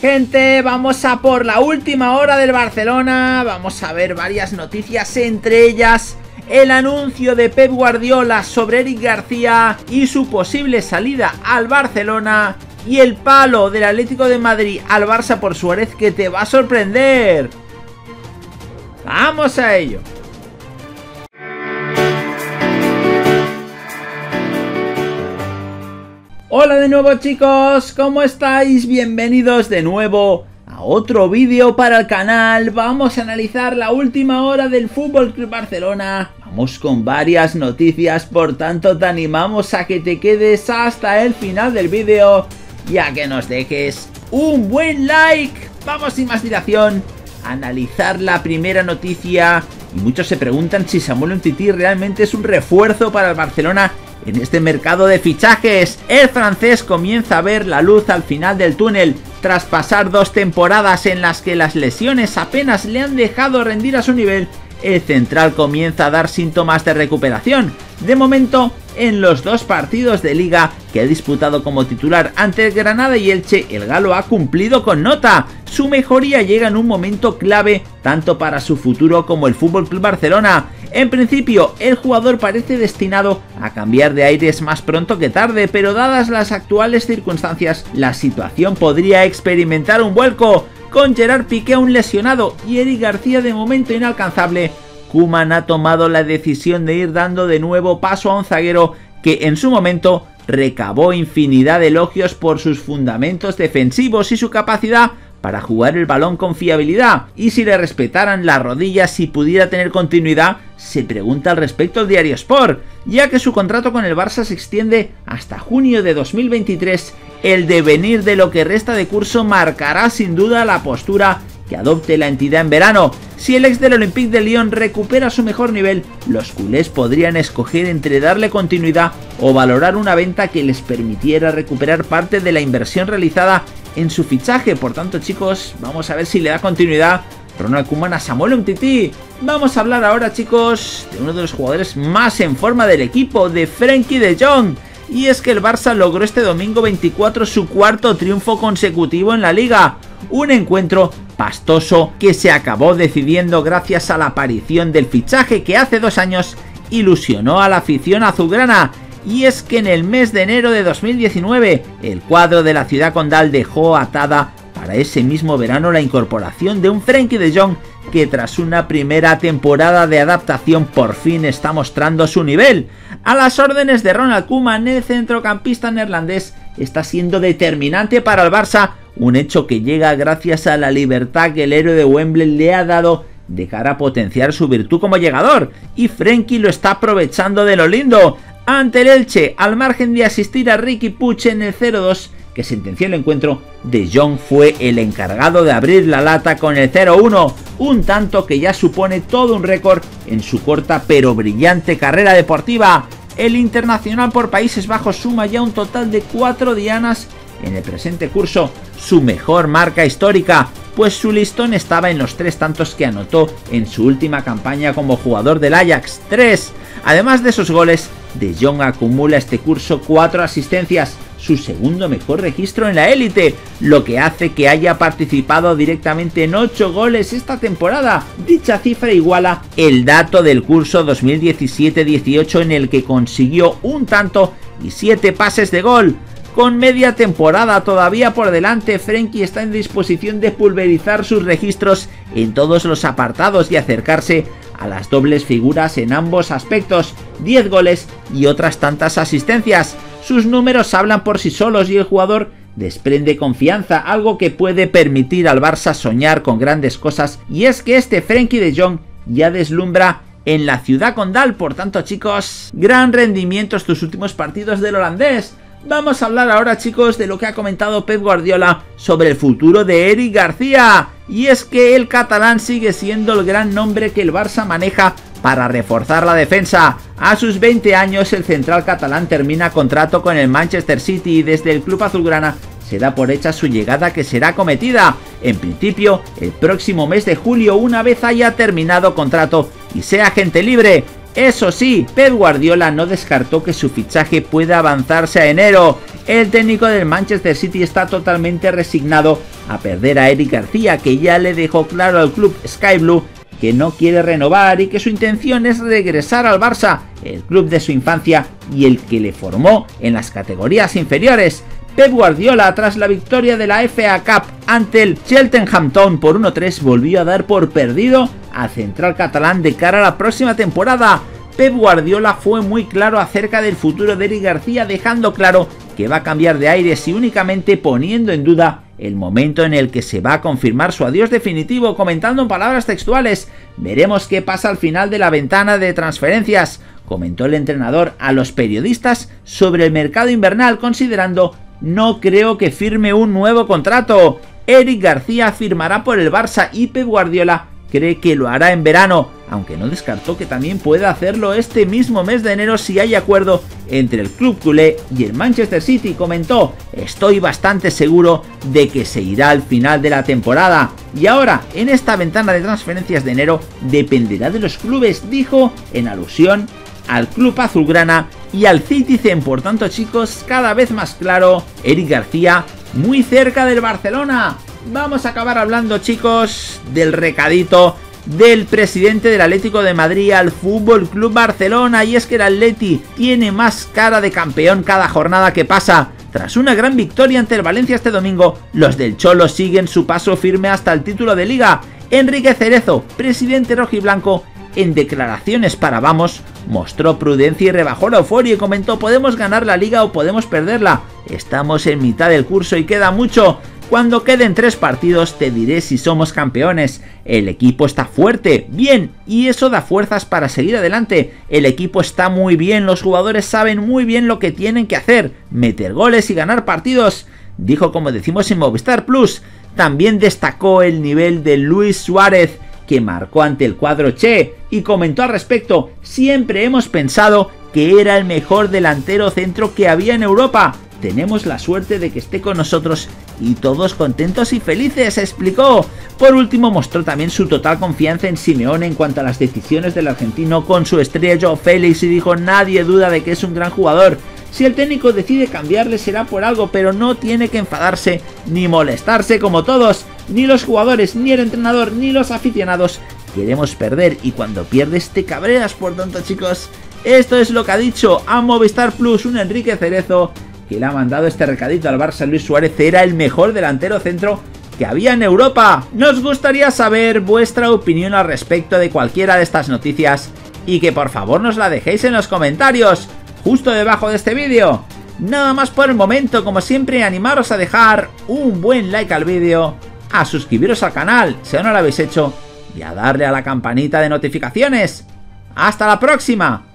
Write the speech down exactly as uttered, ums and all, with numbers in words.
Gente, vamos a por la última hora del Barcelona. Vamos a ver varias noticias, entre ellas el anuncio de Pep Guardiola sobre Eric García y su posible salida al Barcelona, y el palo del Atlético de Madrid al Barça por Suárez, que te va a sorprender. ¡Vamos a ello! Hola de nuevo, chicos, ¿cómo estáis? Bienvenidos de nuevo a otro vídeo para el canal. Vamos a analizar la última hora del F C Barcelona. Vamos con varias noticias, por tanto te animamos a que te quedes hasta el final del vídeo y a que nos dejes un buen like. Vamos sin más dilación a analizar la primera noticia. Y muchos se preguntan si Samuel Umtiti realmente es un refuerzo para el Barcelona en este mercado de fichajes. El francés comienza a ver la luz al final del túnel tras pasar dos temporadas en las que las lesiones apenas le han dejado rendir a su nivel. El central comienza a dar síntomas de recuperación. De momento, en los dos partidos de liga que ha disputado como titular ante el Granada y Elche, el galo ha cumplido con nota. Su mejoría llega en un momento clave tanto para su futuro como el F C Barcelona. En principio, el jugador parece destinado a cambiar de aires más pronto que tarde, pero dadas las actuales circunstancias, la situación podría experimentar un vuelco. Con Gerard Piqué aún lesionado y Eric García de momento inalcanzable, Koeman ha tomado la decisión de ir dando de nuevo paso a un zaguero que en su momento recabó infinidad de elogios por sus fundamentos defensivos y su capacidad para jugar el balón con fiabilidad. Y si le respetaran las rodillas, si pudiera tener continuidad, se pregunta al respecto el diario Sport, ya que su contrato con el Barça se extiende hasta junio de dos mil veintitrés. El devenir de lo que resta de curso marcará sin duda la postura que adopte la entidad en verano. Si el ex del Olympique de Lyon recupera su mejor nivel, los culés podrían escoger entre darle continuidad o valorar una venta que les permitiera recuperar parte de la inversión realizada en su fichaje. Por tanto, chicos, vamos a ver si le da continuidad Ronald Koeman a Samuel Umtiti. Vamos a hablar ahora, chicos, de uno de los jugadores más en forma del equipo, de Frenkie de Jong. Y es que el Barça logró este domingo veinticuatro su cuarto triunfo consecutivo en la Liga. Un encuentro pastoso que se acabó decidiendo gracias a la aparición del fichaje que hace dos años ilusionó a la afición azulgrana. Y es que en el mes de enero de dos mil diecinueve, el cuadro de la ciudad condal dejó atada para ese mismo verano la incorporación de un Frenkie de Jong que tras una primera temporada de adaptación por fin está mostrando su nivel. A las órdenes de Ronald Koeman, el centrocampista neerlandés está siendo determinante para el Barça, un hecho que llega gracias a la libertad que el héroe de Wembley le ha dado de cara a potenciar su virtud como llegador, y Frenkie lo está aprovechando de lo lindo. Ante el Elche, al margen de asistir a Ricky Puig en el cero dos que sentenció el encuentro, De Jong fue el encargado de abrir la lata con el cero uno, un tanto que ya supone todo un récord en su corta pero brillante carrera deportiva. El internacional por Países Bajos suma ya un total de cuatro dianas en el presente curso, su mejor marca histórica, pues su listón estaba en los tres tantos que anotó en su última campaña como jugador del Ajax, tres. Además de esos goles, De Jong acumula este curso cuatro asistencias, su segundo mejor registro en la élite, lo que hace que haya participado directamente en ocho goles esta temporada. Dicha cifra iguala el dato del curso dos mil diecisiete dieciocho en el que consiguió un tanto y siete pases de gol. Con media temporada todavía por delante, Frenkie está en disposición de pulverizar sus registros en todos los apartados y acercarse a las dobles figuras en ambos aspectos, diez goles y otras tantas asistencias. Sus números hablan por sí solos y el jugador desprende confianza, algo que puede permitir al Barça soñar con grandes cosas, y es que este Frenkie de Jong ya deslumbra en la ciudad condal. Por tanto, chicos, gran rendimiento estos últimos partidos del holandés. Vamos a hablar ahora, chicos, de lo que ha comentado Pep Guardiola sobre el futuro de Eric García, y es que el catalán sigue siendo el gran nombre que el Barça maneja para reforzar la defensa. A sus veinte años, el central catalán termina contrato con el Manchester City y desde el club azulgrana se da por hecha su llegada, que será acometida en principio el próximo mes de julio, una vez haya terminado contrato y sea agente libre. Eso sí, Pep Guardiola no descartó que su fichaje pueda avanzarse a enero. El técnico del Manchester City está totalmente resignado a perder a Eric García, que ya le dejó claro al club Sky Blue que no quiere renovar y que su intención es regresar al Barça, el club de su infancia y el que le formó en las categorías inferiores. Pep Guardiola, tras la victoria de la F A Cup ante el Cheltenham Town por uno tres, volvió a dar por perdido al central catalán de cara a la próxima temporada. Pep Guardiola fue muy claro acerca del futuro de Eric García, dejando claro que va a cambiar de aires y únicamente poniendo en duda el momento en el que se va a confirmar su adiós definitivo, comentando en palabras textuales: veremos qué pasa al final de la ventana de transferencias, comentó el entrenador a los periodistas sobre el mercado invernal, considerando: no creo que firme un nuevo contrato. Eric García firmará por el Barça y Pep Guardiola cree que lo hará en verano, aunque no descartó que también pueda hacerlo este mismo mes de enero si hay acuerdo entre el club culé y el Manchester City. Comentó: estoy bastante seguro de que se irá al final de la temporada, y ahora en esta ventana de transferencias de enero dependerá de los clubes, dijo en alusión al club azulgrana y al Citizen. Por tanto, chicos, cada vez más claro, Eric García muy cerca del Barcelona. Vamos a acabar hablando, chicos, del recadito del presidente del Atlético de Madrid al Fútbol Club Barcelona, y es que el Atleti tiene más cara de campeón cada jornada que pasa. Tras una gran victoria ante el Valencia este domingo, los del Cholo siguen su paso firme hasta el título de Liga. Enrique Cerezo, presidente rojiblanco, en declaraciones para Vamos, mostró prudencia y rebajó la euforia y comentó: podemos ganar la Liga o podemos perderla. Estamos en mitad del curso y queda mucho. Cuando queden tres partidos te diré si somos campeones. El equipo está fuerte, bien, y eso da fuerzas para seguir adelante. El equipo está muy bien, los jugadores saben muy bien lo que tienen que hacer, meter goles y ganar partidos, dijo, como decimos en Movistar Plus. También destacó el nivel de Luis Suárez, que marcó ante el cuadro Che, y comentó al respecto: siempre hemos pensado que era el mejor delantero centro que había en Europa. Tenemos la suerte de que esté con nosotros y todos contentos y felices, explicó. Por último, mostró también su total confianza en Simeone en cuanto a las decisiones del argentino con su estrella João Félix, y dijo: nadie duda de que es un gran jugador. Si el técnico decide cambiarle será por algo, pero no tiene que enfadarse ni molestarse como todos. Ni los jugadores, ni el entrenador, ni los aficionados queremos perder, y cuando pierdes te cabreas. Por tanto, chicos, esto es lo que ha dicho a Movistar Plus un Enrique Cerezo, que le ha mandado este recadito al Barça. Luis Suárez era el mejor delantero centro que había en Europa. Nos gustaría saber vuestra opinión al respecto de cualquiera de estas noticias, y que por favor nos la dejéis en los comentarios justo debajo de este vídeo. Nada más por el momento. Como siempre, animaros a dejar un buen like al vídeo, a suscribiros al canal si aún no lo habéis hecho, y a darle a la campanita de notificaciones. ¡Hasta la próxima!